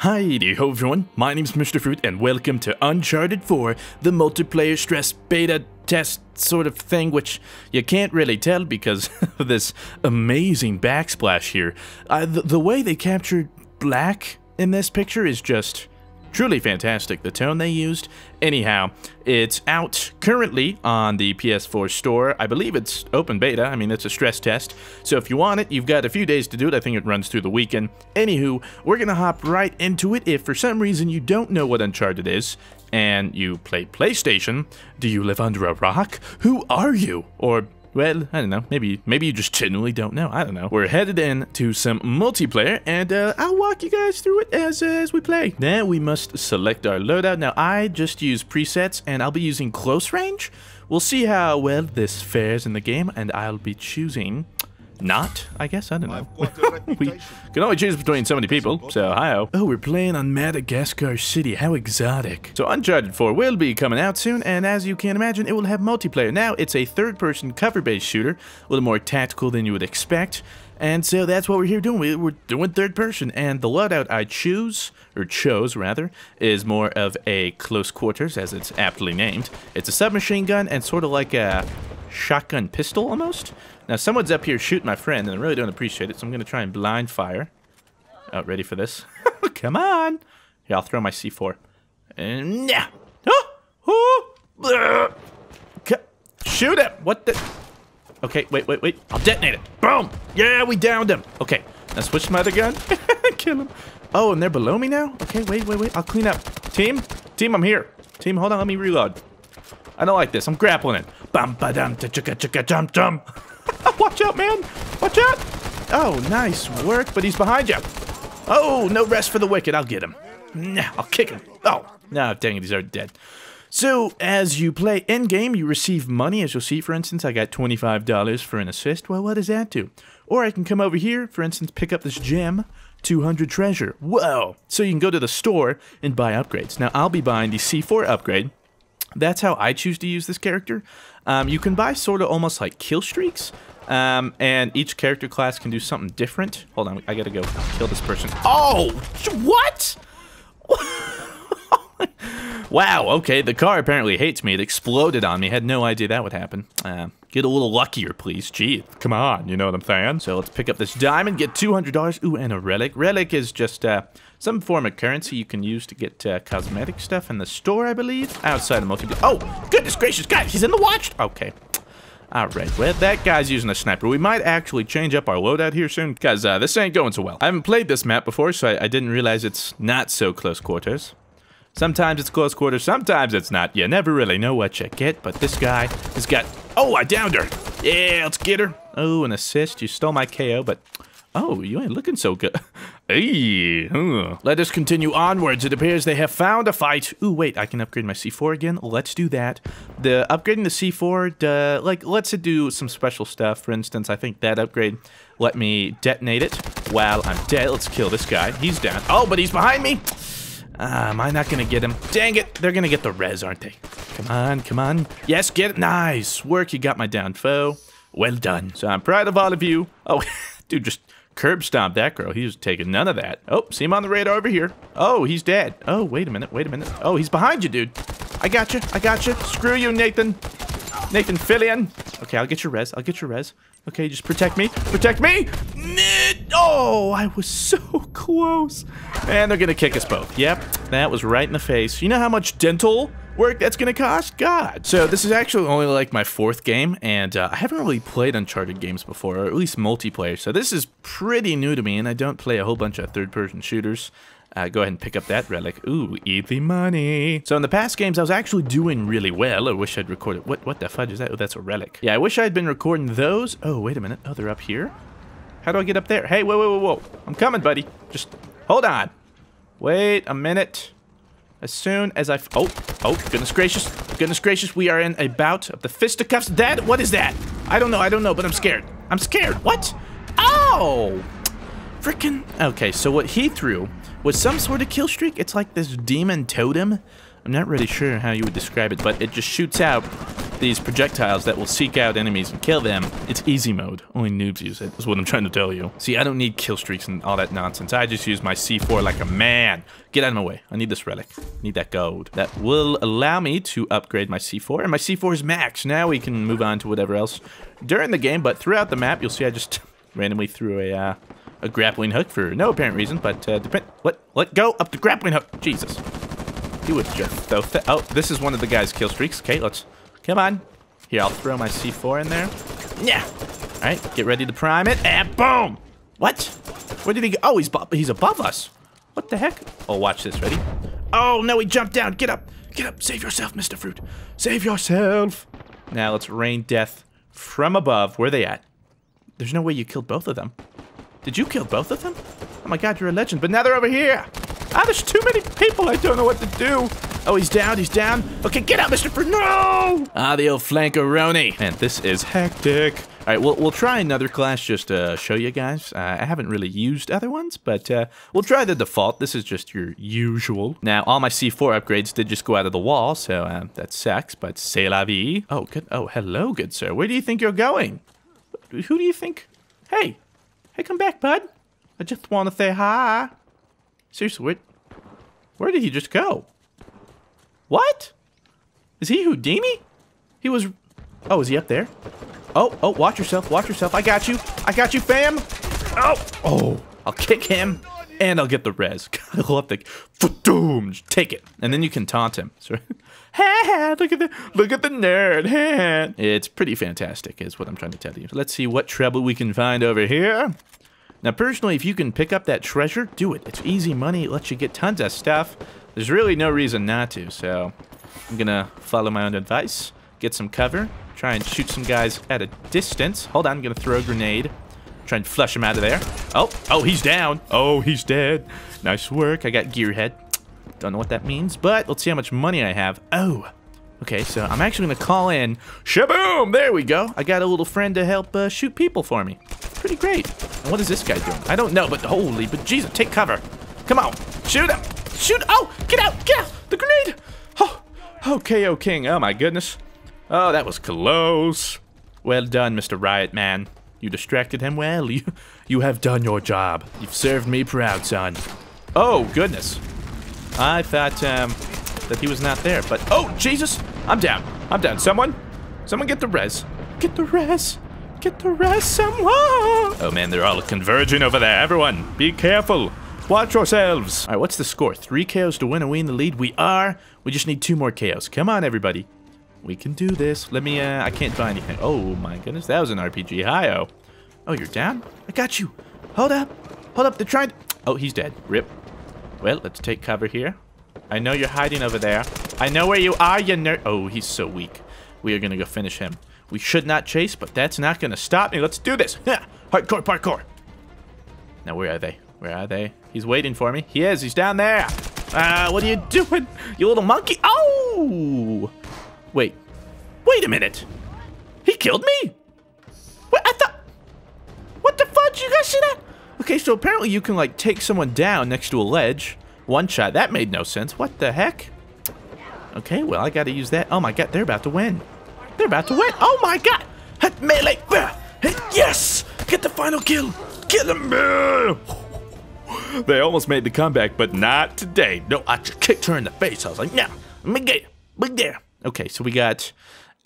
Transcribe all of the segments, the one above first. Hi there, ho everyone, my name's Mr. Fruit and welcome to Uncharted 4, the multiplayer stress beta test sort of thing, which you can't really tell because of this amazing backsplash here. The way they captured black in this picture is just truly fantastic, the tone they used. Anyhow, it's out currently on the PS4 store. I believe it's open beta. I mean, it's a stress test. So if you want it, you've got a few days to do it. I think it runs through the weekend. Anywho, we're going to hop right into it. If for some reason you don't know what Uncharted is and you play PlayStation, do you live under a rock? Who are you? Or, well, I don't know, maybe you just genuinely don't know, I don't know. We're headed in to some multiplayer, and I'll walk you guys through it as we play. Now we must select our loadout. Now I just use presets, and I'll be using close range. We'll see how well this fares in the game, and I'll be choosing not, I guess, I don't know. We can only choose between so many people, so hi-ho. Oh, we're playing on Madagascar City, how exotic. So Uncharted 4 will be coming out soon, and as you can imagine, it will have multiplayer. Now, it's a third-person cover-based shooter, a little more tactical than you would expect, and so that's what we're here doing. We're doing third-person, and the loadout I chose, is more of a close quarters, as it's aptly named. It's a submachine gun and sort of like a shotgun pistol, almost. Now, someone's up here shooting my friend, and I really don't appreciate it, so I'm going to try and blind fire. Oh, ready for this? Come on! Here, I'll throw my C4. And yeah! Shoot him! What the? Okay, wait. I'll detonate it. Boom! Yeah, we downed him! Okay, now switch to my other gun. Kill him. Oh, and they're below me now? Okay, wait. I'll clean up. Team, I'm here. Team, hold on, let me reload. I don't like this. I'm grappling it. Bam, ba, dum, da, chicka, chicka, dum, dum. Watch out, man. Watch out. Oh, nice work, but he's behind you. Oh, no rest for the wicked. I'll get him. Nah, I'll kick him. Oh, no, dang it. He's already dead. So, as you play in-game, you receive money. As you'll see, for instance, I got $25 for an assist. Well, what does that do? Or I can come over here, for instance, pick up this gem, 200 treasure. Whoa. So you can go to the store and buy upgrades. Now, I'll be buying the C4 upgrade. That's how I choose to use this character. You can buy sort of almost like kill streaks, and each character class can do something different. Hold on, I gotta go kill this person. Oh, what? Wow, okay, the car apparently hates me. It exploded on me. Had no idea that would happen. Get a little luckier, please. Gee, come on, you know what I'm saying? So let's pick up this diamond, get $200. Ooh, and a relic. Relic is just some form of currency you can use to get cosmetic stuff in the store, I believe. Outside of multiplayer. Oh, goodness gracious, guys, he's in the watch. Okay. All right, well, that guy's using a sniper. We might actually change up our loadout here soon, because this ain't going so well. I haven't played this map before, so I didn't realize it's not so close quarters. Sometimes it's close quarters, sometimes it's not. You never really know what you get, but this guy has got... Oh, I downed her! Yeah, let's get her! Oh, an assist. You stole my KO, but... Oh, you ain't looking so good. Hey, huh. Let us continue onwards. It appears they have found a fight. Ooh, wait, I can upgrade my C4 again. Let's do that. The upgrading the C4, like, lets it do some special stuff. For instance, I think that upgrade let me detonate it while I'm dead. Let's kill this guy. He's down. Oh, but he's behind me! Am I not gonna get him? Dang it, they're gonna get the res, aren't they? Come on. Yes, get it. Nice work, you got my down foe. Well done. So I'm proud of all of you. Oh, dude, just curb stomped that girl. He was taking none of that. Oh, see him on the radar over here. Oh, he's dead. Oh, wait a minute. Oh, he's behind you, dude. I gotcha. Screw you, Nathan. Nathan Fillion. Okay, I'll get your res. Okay, just protect me. Oh, I was so close. And they're gonna kick us both. Yep, that was right in the face. You know how much dental work that's gonna cost? God. So this is actually only like my fourth game, and I haven't really played Uncharted games before, or at least multiplayer, so this is pretty new to me, and I don't play a whole bunch of third-person shooters. Go ahead and pick up that relic. Ooh, eat the money. So in the past games, I was actually doing really well. I wish I'd recorded. What the fudge is that? Oh, that's a relic. Yeah, I wish I'd been recording those. Oh, wait a minute. Oh, they're up here? How do I get up there? Hey, whoa. I'm coming, buddy. Just hold on. Wait a minute. As soon as oh, goodness gracious, we are in a bout of the fisticuffs. Dad, what is that? I don't know, but I'm scared. What? Oh! Frickin'. Okay, so what he threw was some sort of kill streak. It's like this demon totem. I'm not really sure how you would describe it, but it just shoots out these projectiles that will seek out enemies and kill them. It's easy mode. Only noobs use it, is what I'm trying to tell you. See, I don't need kill streaks and all that nonsense. I just use my C4 like a man. Get out of my way. I need this relic. I need that gold. That will allow me to upgrade my C4, and my C4 is max. Now we can move on to whatever else during the game, but throughout the map, you'll see I just randomly threw a grappling hook for no apparent reason, but let go of the grappling hook. Jesus. He would just throw. Oh, this is one of the guy's kill streaks. Okay, let's, come on. Here, I'll throw my C4 in there. Yeah. All right, get ready to prime it, and boom. What? Where did he go? Oh, he's above us. What the heck? Oh, watch this, ready? Oh, no, he jumped down. Get up, save yourself, Mr. Fruit. Save yourself. Now let's rain death from above. Where are they at? There's no way you killed both of them. Did you kill both of them? Oh my god, you're a legend, but now they're over here. Ah, there's too many people, I don't know what to do. Oh, he's down, he's down. Okay, get out, Mr. Fruit, no! Ah, the old flankeroni. Man, this is hectic. All right, we'll try another class just to show you guys. I haven't really used other ones, but we'll try the default. This is just your usual. Now, all my C4 upgrades did just go out of the wall, so that sucks, but c'est la vie. Oh, good. Oh, hello, good sir. Where do you think you're going? Who do you think? Hey. Hey, come back, bud. I just want to say hi. Seriously, where did he just go? What? Is he Houdini? He was... Oh, is he up there? Oh, oh, watch yourself, watch yourself. I got you, fam. Oh, oh, I'll kick him, and I'll get the res. God, I'll have to... Take it, and then you can taunt him. Sorry. Look at the nerd. It's pretty fantastic, is what I'm trying to tell you. Let's see what treble we can find over here. Now, personally, if you can pick up that treasure, do it. It's easy money. It lets you get tons of stuff. There's really no reason not to, so I'm going to follow my own advice, get some cover, try and shoot some guys at a distance. Hold on, I'm going to throw a grenade, try and flush him out of there. Oh, oh, he's down. Oh, he's dead. Nice work. I got gearhead. Don't know what that means, but let's see how much money I have. Oh, okay, so I'm actually going to call in. Shaboom! There we go. I got a little friend to help shoot people for me. Pretty great. And what is this guy doing? I don't know, but holy, but Jesus, take cover. Come on, shoot him. Shoot. Oh, get out, get out. The grenade. Oh, okay, oh, King. Oh, my goodness. Oh, that was close. Well done, Mr. Riot Man. You distracted him well. You have done your job. You've served me proud, son. Oh, goodness. I thought that he was not there, but oh Jesus, I'm down. I'm down. Someone get the res. Get the res. Get the res, someone. Oh man, they're all converging over there. Everyone, be careful. Watch yourselves. All right, what's the score? 3 KOs to win. Are we in the lead? We are. We just need 2 more KOs. Come on, everybody. We can do this. Let me. I can't buy anything. Oh my goodness, that was an RPG. Hi-oh. Oh, you're down. I got you. Hold up. Hold up. They're trying to. Oh, he's dead. Rip. Well, let's take cover here. I know you're hiding over there. I know where you are, you nerd. Oh, he's so weak. We are going to go finish him. We should not chase, but that's not going to stop me. Let's do this. Hardcore, parkour. Now, where are they? Where are they? He's waiting for me. He is. He's down there. What are you doing? You little monkey. Oh! Wait. Wait a minute. He killed me? What? I thought... What the fudge? You guys see that? Okay, so apparently you can, like, take someone down next to a ledge. One shot. That made no sense. What the heck? Okay, well, I gotta use that. Oh, my God. They're about to win. They're about to win. Oh, my God. Melee. Yes! Get the final kill. Kill them. They almost made the comeback, but not today. No, I just kicked her in the face. I was like, no. Let me get big there. Okay, so we got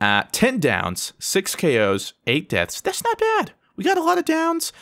10 downs, 6 KOs, 8 deaths. That's not bad. We got a lot of downs.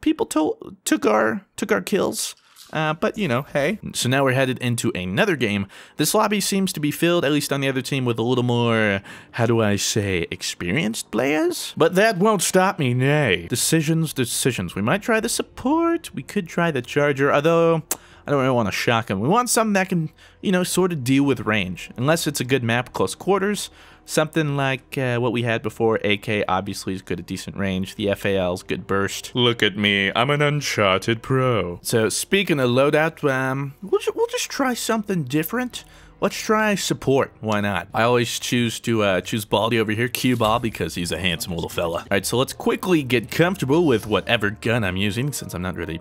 People took our kills, but you know, hey. So now we're headed into another game. This lobby seems to be filled, at least on the other team, with a little more, how do I say, experienced players? But that won't stop me, nay. Decisions, decisions. We might try the support. We could try the charger, although I don't really want to shock him. We want something that can, you know, sort of deal with range. Unless it's a good map, close quarters. Something like what we had before. AK obviously is good at decent range. The FAL's good burst. Look at me, I'm an Uncharted pro. So speaking of loadout, we'll just try something different. Let's try support. Why not? I always choose to choose Baldy over here, Q Ball, because he's a handsome little fella. All right, so let's quickly get comfortable with whatever gun I'm using, since I'm not really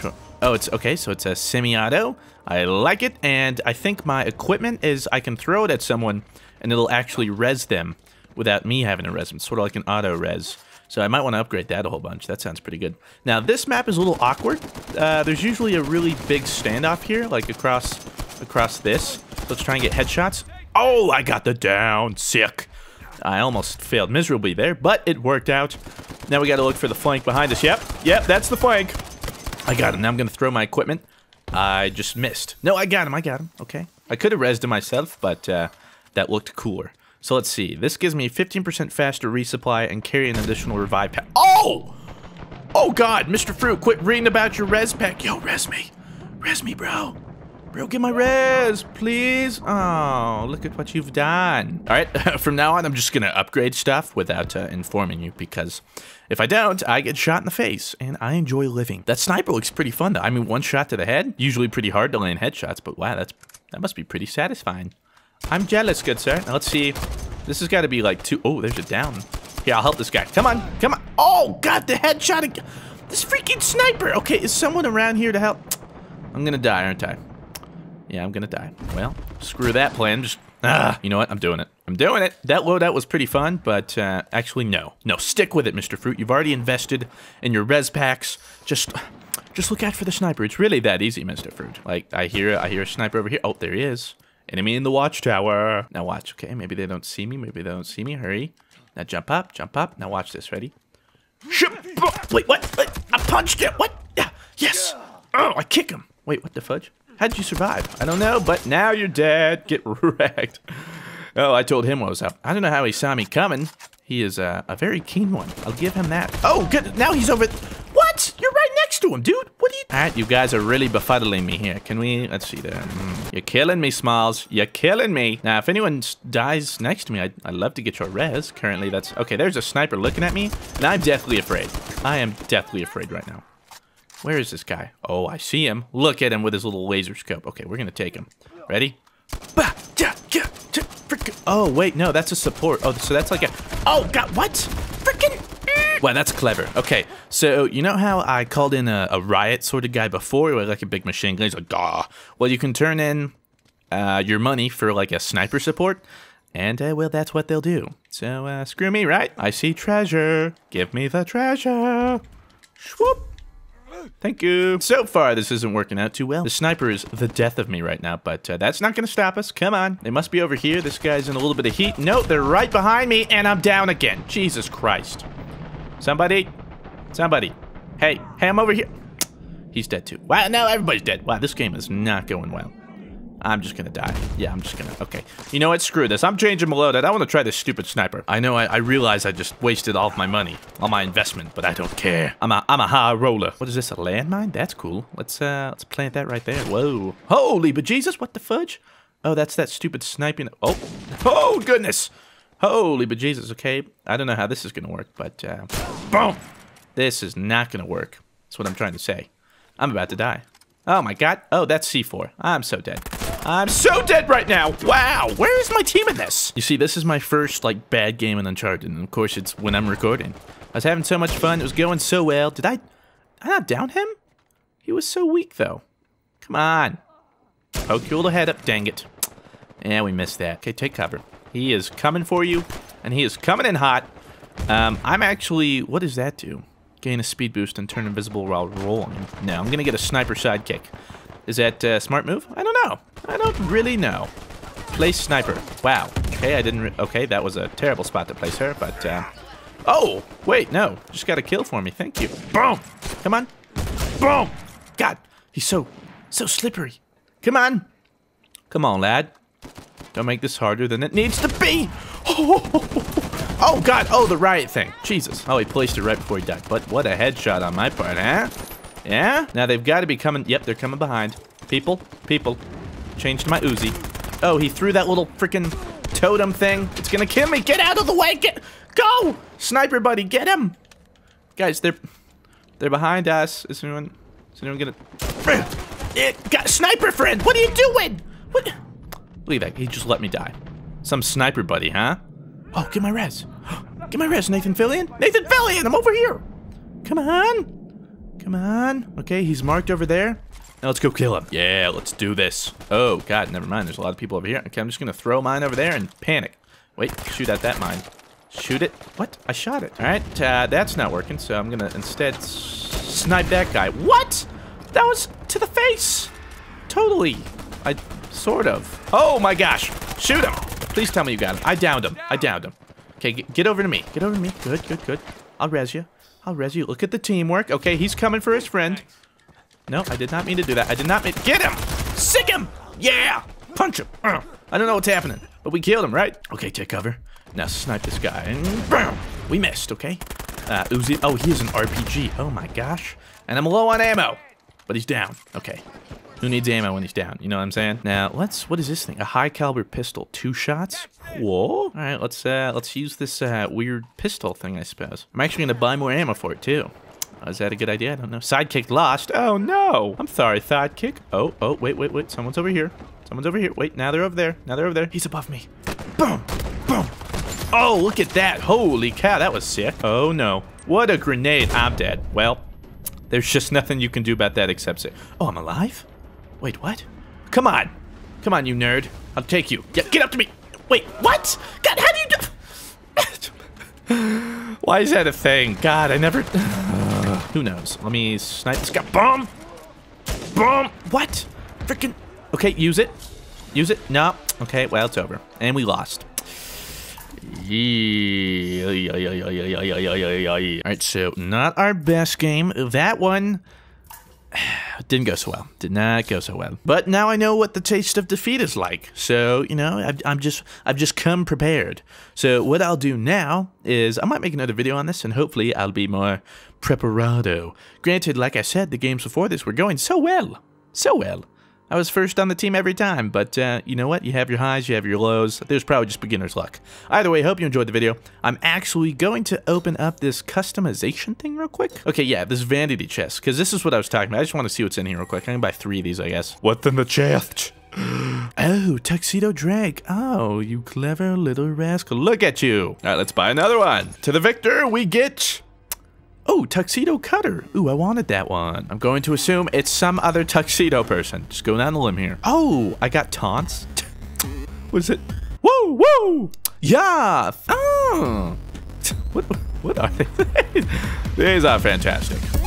sure. Oh, it's okay, so it's a semi-auto. I like it, and I think my equipment is I can throw it at someone and it'll actually res them without me having to res them. It's sort of like an auto res. So I might want to upgrade that a whole bunch. That sounds pretty good. Now, this map is a little awkward. There's usually a really big standoff here, like across this. Let's try and get headshots. Oh, I got the down. Sick. I almost failed miserably there, but it worked out. Now we got to look for the flank behind us. Yep, yep, that's the flank. I got him. Now I'm going to throw my equipment. I just missed. No, I got him. I got him. Okay. I could have rezzed him myself, but that looked cooler. So let's see. This gives me 15% faster resupply and carry an additional revive pack. Oh! Oh, God. Mr. Fruit, quit reading about your res pack. Yo, res me. Res me, bro. Bro, get my res, please. Oh, look at what you've done. All right. From now on, I'm just going to upgrade stuff without informing you, because if I don't, I get shot in the face, and I enjoy living. That sniper looks pretty fun, though. I mean, one shot to the head. Usually pretty hard to land headshots, but wow, that must be pretty satisfying. I'm jealous, good sir. Now, let's see. This has got to be like two. Oh, there's a down. Here, I'll help this guy. Come on. Come on. Oh, God, the headshot again. This freaking sniper. Okay, is someone around here to help? I'm going to die, aren't I? Yeah, I'm going to die. Well, screw that plan. Just, you know what? I'm doing it. I'm doing it. That loadout was pretty fun, but actually, no. No, stick with it, Mr. Fruit. You've already invested in your res packs. Just look out for the sniper. It's really that easy, Mr. Fruit. Like, I hear a sniper over here. Oh, there he is. Enemy in the watchtower. Now watch, okay? Maybe they don't see me. Maybe they don't see me. Hurry. Now jump up. Jump up. Now watch this. Ready? Wait, what? I punched him. What? Yes. Oh, I kick him. Wait, what the fudge? How'd you survive? I don't know, but now you're dead. Get wrecked. Oh, I told him what was up. I don't know how he saw me coming. He is a very keen one. I'll give him that. Oh, good. Now he's over. What? You're right next to him, dude. What are you? All right, you guys are really befuddling me here. Can we? Let's see that. You're killing me, Smiles. You're killing me. Now, if anyone dies next to me, I'd love to get your res. Currently, that's okay. There's a sniper looking at me, and I'm deathly afraid. I am deathly afraid right now. Where is this guy? Oh, I see him. Look at him with his little laser scope. Okay, we're gonna take him. Ready? Bah! Oh, wait, no, that's a support. Oh, so that's like a... Oh, God, what? Freaking... Wow, that's clever. Okay, so you know how I called in a riot sort of guy before? Like a big machine gun. He's like, duh. Well, you can turn in your money for, like, a sniper support. And, well, that's what they'll do. So, screw me, right? I see treasure. Give me the treasure. Swoop. Thank you. So far, this isn't working out too well. The sniper is the death of me right now, but that's not going to stop us. Come on. They must be over here. This guy's in a little bit of heat. No, they're right behind me, and I'm down again. Jesus Christ. Somebody. Somebody. Hey. Hey, I'm over here. He's dead, too. Wow, no, everybody's dead. Wow, this game is not going well. I'm just going to die. Yeah, I'm just going to. Okay. You know what? Screw this. I'm changing my loadout. I want to try this stupid sniper. I know I realize I just wasted all of my money, all my investment, but I don't care. I'm a high roller. What is this, a landmine? That's cool. Let's plant that right there. Whoa. Holy bejesus. What the fudge? Oh, that's that stupid sniping. Oh. Oh, goodness. Holy bejesus. Okay. I don't know how this is going to work, but boom. This is not going to work. That's what I'm trying to say. I'm about to die. Oh, my God. Oh, that's C4. I'm so dead. I'm so dead right now. Wow, where is my team in this? You see, this is my first, like, bad game in Uncharted, and of course it's when I'm recording. I was having so much fun. It was going so well. Did I not down him? He was so weak, though. Come on. Poke your little head up. Dang it. Yeah, we missed that. Okay, take cover. He is coming for you, and he is coming in hot. I'm actually... What does that do? Gain a speed boost and turn invisible while rolling. No, I'm going to get a sniper sidekick. Is that a smart move? I don't know. I don't really know. Place sniper. Wow. Okay, I didn't... Okay, that was a terrible spot to place her, but... Oh! Wait, no. Just got a kill for me. Thank you. Boom! Come on. Boom! God, he's so slippery. Come on. Come on, lad. Don't make this harder than it needs to be! Oh, God! Oh, the riot thing. Jesus. Oh, he placed it right before he died. But what a headshot on my part, huh? Yeah? Now they've got to be coming. Yep, they're coming behind. People. Changed my Uzi. Oh, he threw that little freaking totem thing. It's gonna kill me. Get out of the way. Go! Sniper buddy, get him! Guys, they're behind us. Is anyone gonna... Sniper friend, what are you doing? What? Look at that. He just let me die. Some sniper buddy, huh? Oh, get my res. Get my res, Nathan Fillion. Nathan Fillion, I'm over here. Come on. Come on. Okay, he's marked over there. Now let's go kill him. Yeah, let's do this. Oh, God, never mind. There's a lot of people over here. Okay, I'm just going to throw mine over there and panic. Wait, shoot at that mine. Shoot it. What? I shot it. All right, that's not working, so I'm going to instead snipe that guy. What? That was to the face. Totally. I sort of. Oh, my gosh. Shoot him. Please tell me you got him. I downed him. I downed him. Okay, get over to me. Get over to me. Good, good, good. I'll res you. I'll res you. Look at the teamwork. Okay, he's coming for his friend. No, I did not mean to do that. I did not mean- Get him! Sick him! Yeah! Punch him! I don't know what's happening, but we killed him, right? Okay, take cover. Now snipe this guy and boom! We missed, okay? Uzi- Oh, he has an RPG. Oh my gosh. And I'm low on ammo! But he's down. Okay. Who needs ammo when he's down? You know what I'm saying? Now, let's- What is this thing? A high caliber pistol. 2 shots? Whoa! Alright, let's use this, weird pistol thing, I suppose. I'm actually gonna buy more ammo for it, too. Is that a good idea? I don't know. Sidekick lost. Oh, no. I'm sorry, Sidekick. Oh, oh, wait, wait, wait. Someone's over here. Someone's over here. Wait, now they're over there. Now they're over there. He's above me. Boom. Boom. Oh, look at that. Holy cow, that was sick. Oh, no. What a grenade. I'm dead. Well, there's just nothing you can do about that except say, oh, I'm alive? Wait, what? Come on. Come on, you nerd. I'll take you. Yeah, get up to me. Wait, what? God, how do you do... Why is that a thing? God, I never... Who knows? Let me snipe this guy. Boom! Boom! What? Freaking... Okay, use it. Use it. No. Okay, well, it's over. And we lost. Alright, so not our best game. That one... didn't go so well. Did not go so well. But now I know what the taste of defeat is like. So, you know, I've just come prepared. So what I'll do now is I might make another video on this, and hopefully I'll be more preparado. Granted, like I said, the games before this were going so well. So well. I was first on the team every time, but you know what? You have your highs, you have your lows. There's probably just beginner's luck. Either way, hope you enjoyed the video. I'm actually going to open up this customization thing real quick. Okay, yeah, this vanity chest, because this is what I was talking about. I just want to see what's in here real quick. I can buy 3 of these, I guess. What's in the chest? Oh, Tuxedo Drag. Oh, you clever little rascal. Look at you. All right, let's buy another one. To the victor, we get... Oh, Tuxedo Cutter. Ooh, I wanted that one. I'm going to assume it's some other tuxedo person. Just go down the limb here. Oh, I got taunts. What is it? Woo, woo. Yeah. Oh. What are they? These are fantastic.